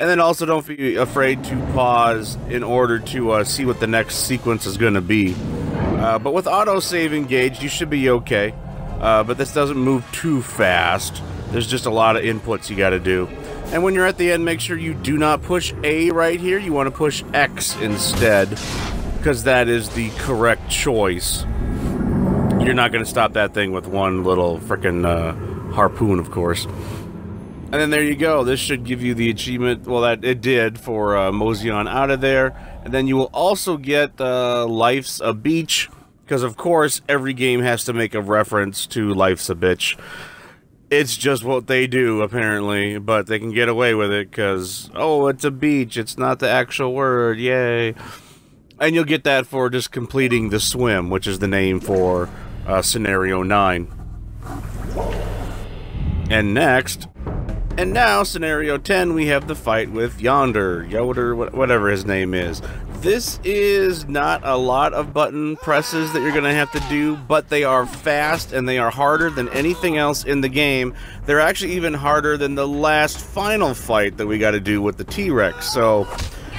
And then also don't be afraid to pause in order to see what the next sequence is going to be. But with autosave engaged, you should be okay. But this doesn't move too fast. There's just a lot of inputs you got to do. And when you're at the end, make sure you do not push A right here. You want to push X instead, because that is the correct choice. You're not going to stop that thing with one little frickin' harpoon, of course. And then there you go. This should give you the achievement. Well, that it did for Mosey on out of there. And then you will also get Life's a Beach, because of course every game has to make a reference to Life's a Bitch. It's just what they do apparently, but they can get away with it because, oh, it's a beach. It's not the actual word. Yay! And you'll get that for just completing the swim, which is the name for Scenario 9. And next. And now, Scenario 10, we have the fight with Yonder, Yoder, whatever his name is. This is not a lot of button presses that you're going to have to do, but they are fast and they are harder than anything else in the game. They're actually even harder than the last final fight that we got to do with the T-Rex. So,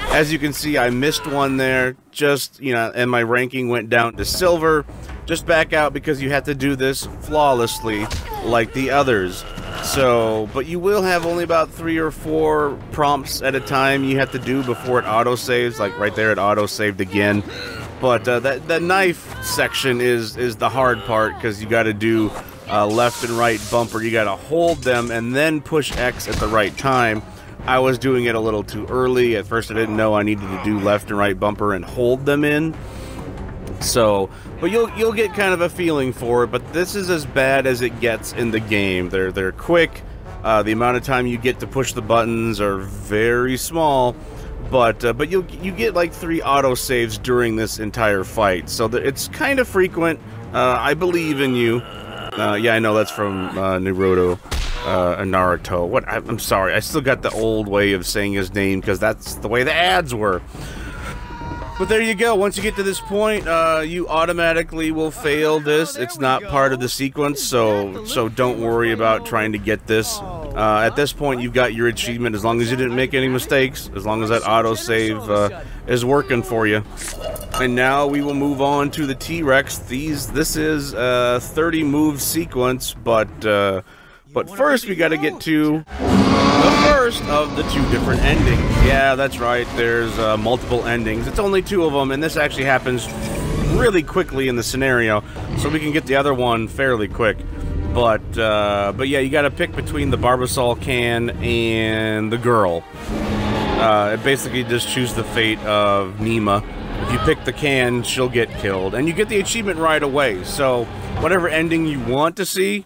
as you can see, I missed one there, just, you know, and my ranking went down to silver. Just back out because you have to do this flawlessly like the others. So, but you will have only about 3 or 4 prompts at a time you have to do before it autosaves. Like right there, it autosaved again. But that knife section is the hard part because you got to do left and right bumper. You got to hold them and then push X at the right time. I was doing it a little too early. At first, I didn't know I needed to do left and right bumper and hold them in. So, but you'll get kind of a feeling for it, but this is as bad as it gets in the game. They're quick. The amount of time you get to push the buttons are very small, but you get like 3 autosaves during this entire fight. So it's kind of frequent. I believe in you. Yeah, I know that's from Naruto and Naruto. What? I'm sorry. I still got the old way of saying his name because that's the way the ads were. But there you go. Once you get to this point, you automatically will fail this. It's not part of the sequence, so don't worry about trying to get this. At this point, you've got your achievement as long as you didn't make any mistakes, as long as that autosave is working for you. And now we will move on to the T-Rex. This is a 30-move sequence, but first we got to get to the first of the 2 different endings. Yeah, that's right. There's multiple endings. It's only 2 of them, and this actually happens really quickly in the scenario, so we can get the other one fairly quick. But yeah, you got to pick between the Barbasol can and the girl. Basically, just choose the fate of Nima. If you pick the can, she'll get killed, and you get the achievement right away. So whatever ending you want to see,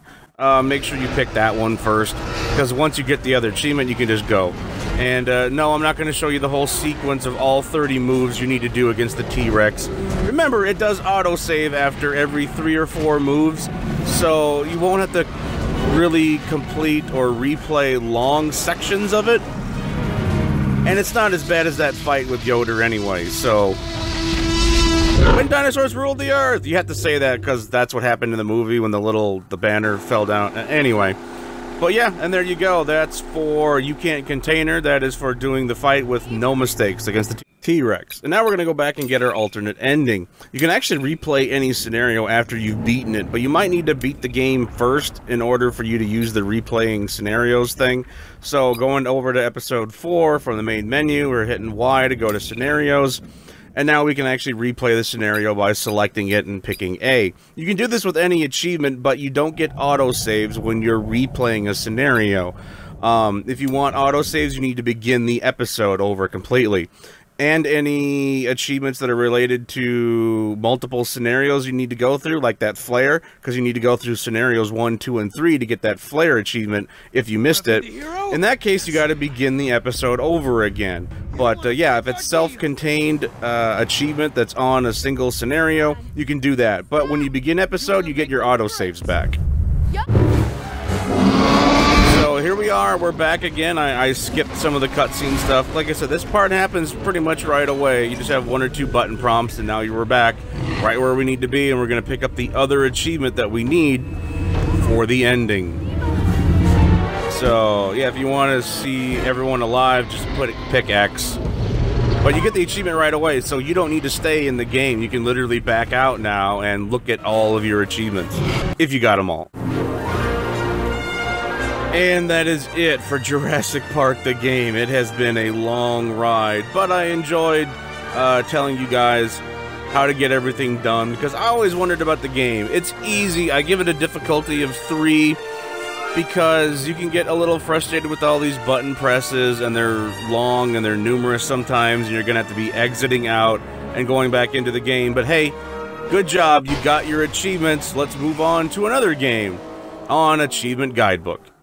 make sure you pick that one first, because once you get the other achievement, you can just go. And no, I'm not going to show you the whole sequence of all 30 moves you need to do against the T-Rex. Remember, it does autosave after every 3 or 4 moves, so you won't have to really complete or replay long sections of it. And it's not as bad as that fight with Yoder anyway, so When dinosaurs ruled the earth! You have to say that because that's what happened in the movie when the banner fell down. Anyway. But yeah, and there you go. That's for You Can't Container. That is for doing the fight with no mistakes against the T-Rex. And now we're going to go back and get our alternate ending. You can actually replay any scenario after you've beaten it, but you might need to beat the game first in order for you to use the replaying scenarios thing. So going over to episode 4 from the main menu, we're hitting Y to go to scenarios. And now we can actually replay the scenario by selecting it and picking A. You can do this with any achievement, but you don't get autosaves when you're replaying a scenario. If you want autosaves, you need to begin the episode over completely. And any achievements that are related to multiple scenarios you need to go through, like that flare, because you need to go through scenarios 1, 2, and 3 to get that flare achievement if you missed it. In that case, you got to begin the episode over again. But yeah, if it's self-contained achievement that's on a single scenario, you can do that. But when you begin episode, you get your autosaves back. Here we are, we're back again. I skipped some of the cutscene stuff. Like I said, this part happens pretty much right away. You just have 1 or 2 button prompts, and now we're back right where we need to be, and we're going to pick up the other achievement that we need for the ending. So, yeah, if you want to see everyone alive, just pick X. But you get the achievement right away, so you don't need to stay in the game. You can literally back out now and look at all of your achievements, if you got them all. And that is it for Jurassic Park the game. It has been a long ride, but I enjoyed telling you guys how to get everything done, because I always wondered about the game. It's easy. I give it a difficulty of 3 because you can get a little frustrated with all these button presses, and they're long and they're numerous sometimes, and you're going to have to be exiting out and going back into the game. But hey, good job. You got your achievements. Let's move on to another game on Achievement Guidebook.